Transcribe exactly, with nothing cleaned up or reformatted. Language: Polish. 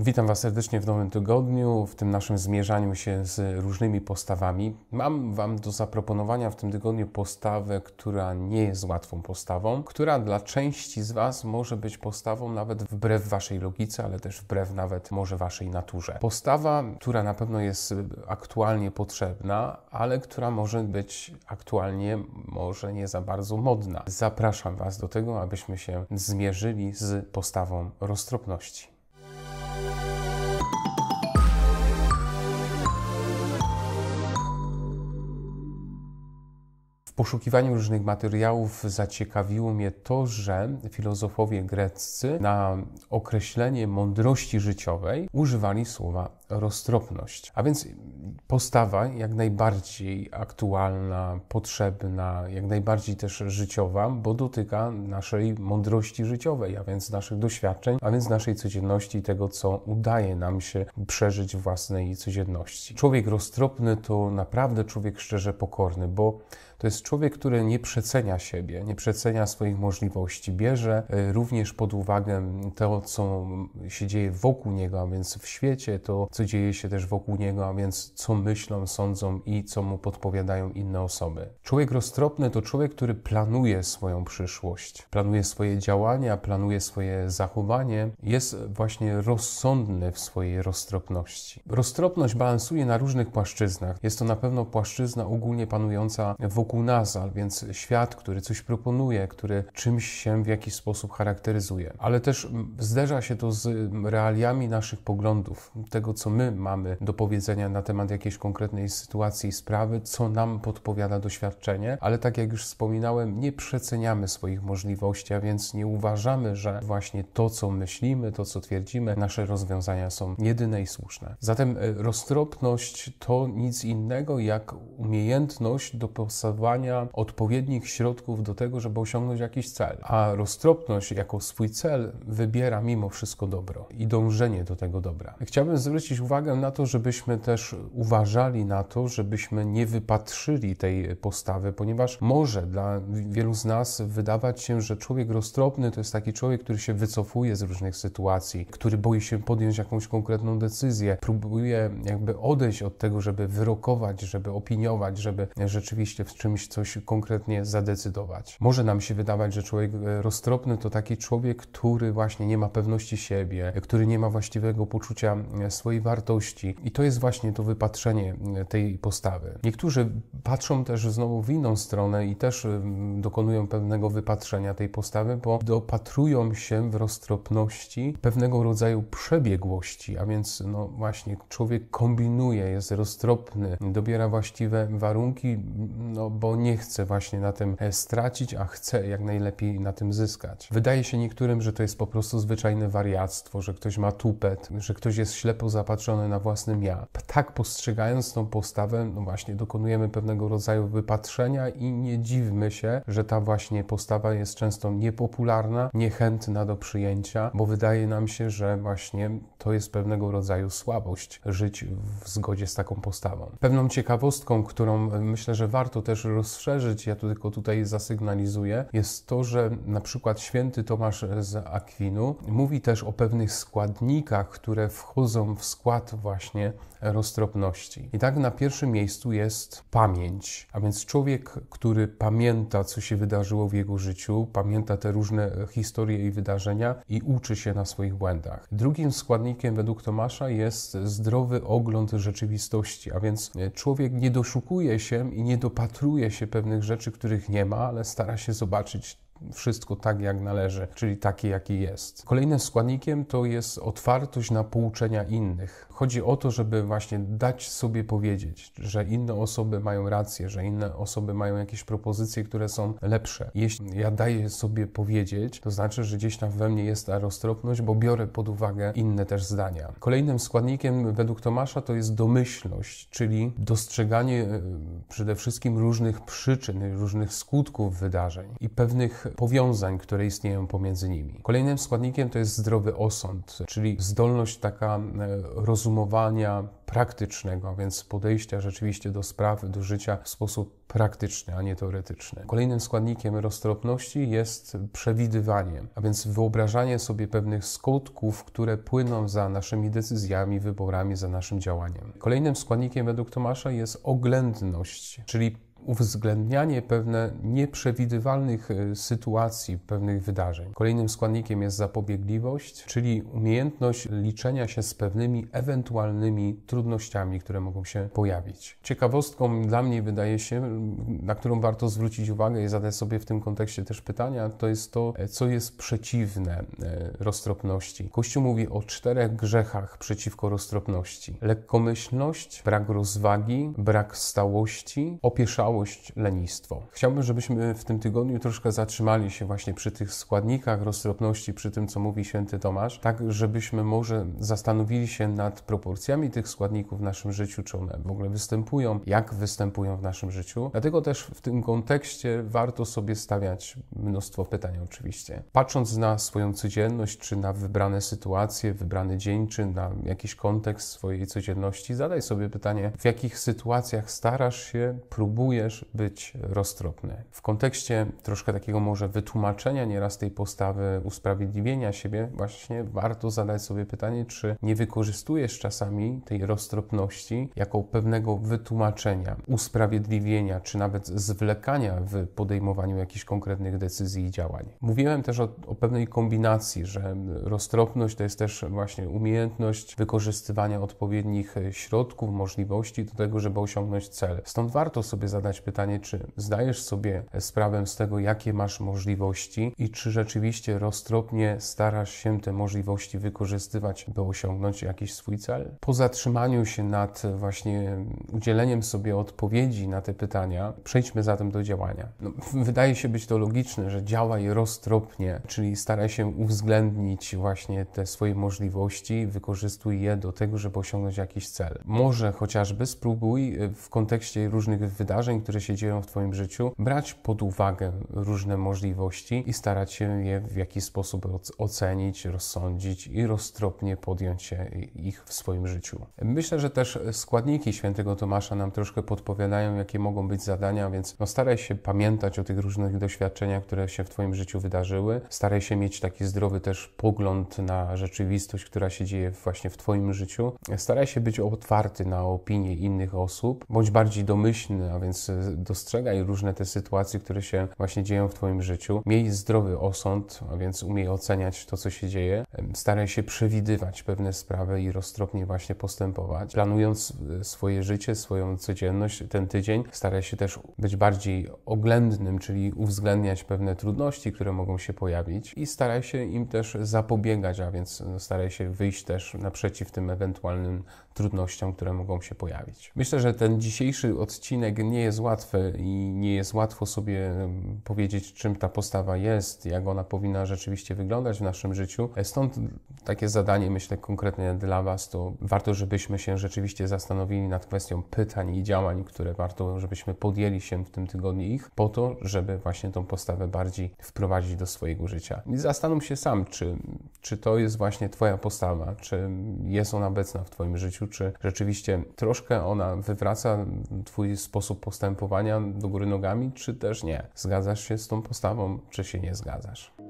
Witam Was serdecznie w nowym tygodniu, w tym naszym zmierzaniu się z różnymi postawami. Mam Wam do zaproponowania w tym tygodniu postawę, która nie jest łatwą postawą, która dla części z Was może być postawą nawet wbrew Waszej logice, ale też wbrew nawet może Waszej naturze. Postawa, która na pewno jest aktualnie potrzebna, ale która może być aktualnie może nie za bardzo modna. Zapraszam Was do tego, abyśmy się zmierzyli z postawą roztropności. W poszukiwaniu różnych materiałów zaciekawiło mnie to, że filozofowie greccy na określenie mądrości życiowej używali słowa roztropność. A więc postawa jak najbardziej aktualna, potrzebna, jak najbardziej też życiowa, bo dotyka naszej mądrości życiowej, a więc naszych doświadczeń, a więc naszej codzienności i tego, co udaje nam się przeżyć w własnej codzienności. Człowiek roztropny to naprawdę człowiek szczerze pokorny, bo to jest człowiek, który nie przecenia siebie, nie przecenia swoich możliwości, bierze również pod uwagę to, co się dzieje wokół niego, a więc w świecie, to, co dzieje się też wokół niego, a więc co myślą, sądzą i co mu podpowiadają inne osoby. Człowiek roztropny to człowiek, który planuje swoją przyszłość, planuje swoje działania, planuje swoje zachowanie, jest właśnie rozsądny w swojej roztropności. Roztropność balansuje na różnych płaszczyznach. Jest to na pewno płaszczyzna ogólnie panująca wokół nas, a więc świat, który coś proponuje, który czymś się w jakiś sposób charakteryzuje. Ale też zderza się to z realiami naszych poglądów, tego, co my mamy do powiedzenia na temat jakiejś konkretnej sytuacji i sprawy, co nam podpowiada doświadczenie, ale tak jak już wspominałem, nie przeceniamy swoich możliwości, a więc nie uważamy, że właśnie to, co myślimy, to, co twierdzimy, nasze rozwiązania są jedyne i słuszne. Zatem roztropność to nic innego jak umiejętność dopasowania odpowiednich środków do tego, żeby osiągnąć jakiś cel. A roztropność jako swój cel wybiera mimo wszystko dobro i dążenie do tego dobra. Chciałbym zwrócić uwagę na to, żebyśmy też uważali na to, żebyśmy nie wypatrzyli tej postawy, ponieważ może dla wielu z nas wydawać się, że człowiek roztropny to jest taki człowiek, który się wycofuje z różnych sytuacji, który boi się podjąć jakąś konkretną decyzję, próbuje jakby odejść od tego, żeby wyrokować, żeby opiniować, żeby rzeczywiście w czymś coś konkretnie zadecydować. Może nam się wydawać, że człowiek roztropny to taki człowiek, który właśnie nie ma pewności siebie, który nie ma właściwego poczucia swojej wartości. I to jest właśnie to wypatrzenie tej postawy. Niektórzy patrzą też znowu w inną stronę i też dokonują pewnego wypatrzenia tej postawy, bo dopatrują się w roztropności pewnego rodzaju przebiegłości, a więc no właśnie człowiek kombinuje, jest roztropny, dobiera właściwe warunki, no bo nie chce właśnie na tym stracić, a chce jak najlepiej na tym zyskać. Wydaje się niektórym, że to jest po prostu zwyczajne wariactwo, że ktoś ma tupet, że ktoś jest ślepo zapatrzony na własnym ja. Tak postrzegając tą postawę, no właśnie dokonujemy pewnego rodzaju wypatrzenia i nie dziwmy się, że ta właśnie postawa jest często niepopularna, niechętna do przyjęcia, bo wydaje nam się, że właśnie to jest pewnego rodzaju słabość, żyć w zgodzie z taką postawą. Pewną ciekawostką, którą myślę, że warto też rozszerzyć, ja to tylko tutaj zasygnalizuję, jest to, że na przykład święty Tomasz z Akwinu mówi też o pewnych składnikach, które wchodzą w skład właśnie roztropności. I tak na pierwszym miejscu jest pamięć, a więc człowiek, który pamięta, co się wydarzyło w jego życiu, pamięta te różne historie i wydarzenia i uczy się na swoich błędach. Drugim składnikiem według Tomasza jest zdrowy ogląd rzeczywistości, a więc człowiek nie doszukuje się i nie dopatruje się pewnych rzeczy, których nie ma, ale stara się zobaczyć wszystko tak, jak należy, czyli takie, jakie jest. Kolejnym składnikiem to jest otwartość na pouczenia innych. Chodzi o to, żeby właśnie dać sobie powiedzieć, że inne osoby mają rację, że inne osoby mają jakieś propozycje, które są lepsze. Jeśli ja daję sobie powiedzieć, to znaczy, że gdzieś tam we mnie jest ta roztropność, bo biorę pod uwagę inne też zdania. Kolejnym składnikiem według Tomasza to jest domyślność, czyli dostrzeganie przede wszystkim różnych przyczyn, różnych skutków wydarzeń i pewnych pewnych powiązań, które istnieją pomiędzy nimi. Kolejnym składnikiem to jest zdrowy osąd, czyli zdolność taka rozumowania praktycznego, a więc podejścia rzeczywiście do sprawy, do życia w sposób praktyczny, a nie teoretyczny. Kolejnym składnikiem roztropności jest przewidywanie, a więc wyobrażanie sobie pewnych skutków, które płyną za naszymi decyzjami, wyborami, za naszym działaniem. Kolejnym składnikiem według Tomasza jest oględność, czyli uwzględnianie pewne nieprzewidywalnych sytuacji, pewnych wydarzeń. Kolejnym składnikiem jest zapobiegliwość, czyli umiejętność liczenia się z pewnymi ewentualnymi trudnościami, które mogą się pojawić. Ciekawostką dla mnie wydaje się, na którą warto zwrócić uwagę i zadać sobie w tym kontekście też pytania, to jest to, co jest przeciwne roztropności. Kościół mówi o czterech grzechach przeciwko roztropności. Lekkomyślność, brak rozwagi, brak stałości, opieszałość, lenistwo. Chciałbym, żebyśmy w tym tygodniu troszkę zatrzymali się właśnie przy tych składnikach roztropności, przy tym, co mówi święty Tomasz, tak żebyśmy może zastanowili się nad proporcjami tych składników w naszym życiu, czy one w ogóle występują, jak występują w naszym życiu. Dlatego też w tym kontekście warto sobie stawiać mnóstwo pytań oczywiście. Patrząc na swoją codzienność, czy na wybrane sytuacje, wybrany dzień, czy na jakiś kontekst swojej codzienności, zadaj sobie pytanie, w jakich sytuacjach starasz się, próbujesz być roztropny. W kontekście troszkę takiego może wytłumaczenia nieraz tej postawy, usprawiedliwienia siebie, właśnie warto zadać sobie pytanie, czy nie wykorzystujesz czasami tej roztropności jako pewnego wytłumaczenia, usprawiedliwienia, czy nawet zwlekania w podejmowaniu jakichś konkretnych decyzji i działań. Mówiłem też o, o pewnej kombinacji, że roztropność to jest też właśnie umiejętność wykorzystywania odpowiednich środków, możliwości do tego, żeby osiągnąć cel. Stąd warto sobie zadać pytanie, czy zdajesz sobie sprawę z tego, jakie masz możliwości i czy rzeczywiście roztropnie starasz się te możliwości wykorzystywać, by osiągnąć jakiś swój cel? Po zatrzymaniu się nad właśnie udzieleniem sobie odpowiedzi na te pytania, przejdźmy zatem do działania. No, wydaje się być to logiczne, że działaj roztropnie, czyli staraj się uwzględnić właśnie te swoje możliwości, wykorzystuj je do tego, żeby osiągnąć jakiś cel. Może chociażby spróbuj w kontekście różnych wydarzeń, które się dzieją w Twoim życiu, brać pod uwagę różne możliwości i starać się je w jakiś sposób ocenić, rozsądzić i roztropnie podjąć się ich w swoim życiu. Myślę, że też składniki świętego Tomasza nam troszkę podpowiadają, jakie mogą być zadania, więc no staraj się pamiętać o tych różnych doświadczeniach, które się w Twoim życiu wydarzyły. Staraj się mieć taki zdrowy też pogląd na rzeczywistość, która się dzieje właśnie w Twoim życiu. Staraj się być otwarty na opinie innych osób, bądź bardziej domyślny, a więc dostrzegaj różne te sytuacje, które się właśnie dzieją w Twoim życiu. Miej zdrowy osąd, a więc umiej oceniać to, co się dzieje. Staraj się przewidywać pewne sprawy i roztropnie właśnie postępować. Planując swoje życie, swoją codzienność, ten tydzień, staraj się też być bardziej oględnym, czyli uwzględniać pewne trudności, które mogą się pojawić i staraj się im też zapobiegać, a więc staraj się wyjść też naprzeciw tym ewentualnym trudnościom, które mogą się pojawić. Myślę, że ten dzisiejszy odcinek nie jest łatwy i nie jest łatwo sobie powiedzieć, czym ta postawa jest, jak ona powinna rzeczywiście wyglądać w naszym życiu. Stąd takie zadanie, myślę, konkretnie dla Was, to warto, żebyśmy się rzeczywiście zastanowili nad kwestią pytań i działań, które warto, żebyśmy podjęli się w tym tygodniu ich, po to, żeby właśnie tą postawę bardziej wprowadzić do swojego życia. I zastanów się sam, czy, czy to jest właśnie Twoja postawa, czy jest ona obecna w Twoim życiu, czy rzeczywiście troszkę ona wywraca Twój sposób postępowania do góry nogami, czy też nie. Zgadzasz się z tą postawą, czy się nie zgadzasz?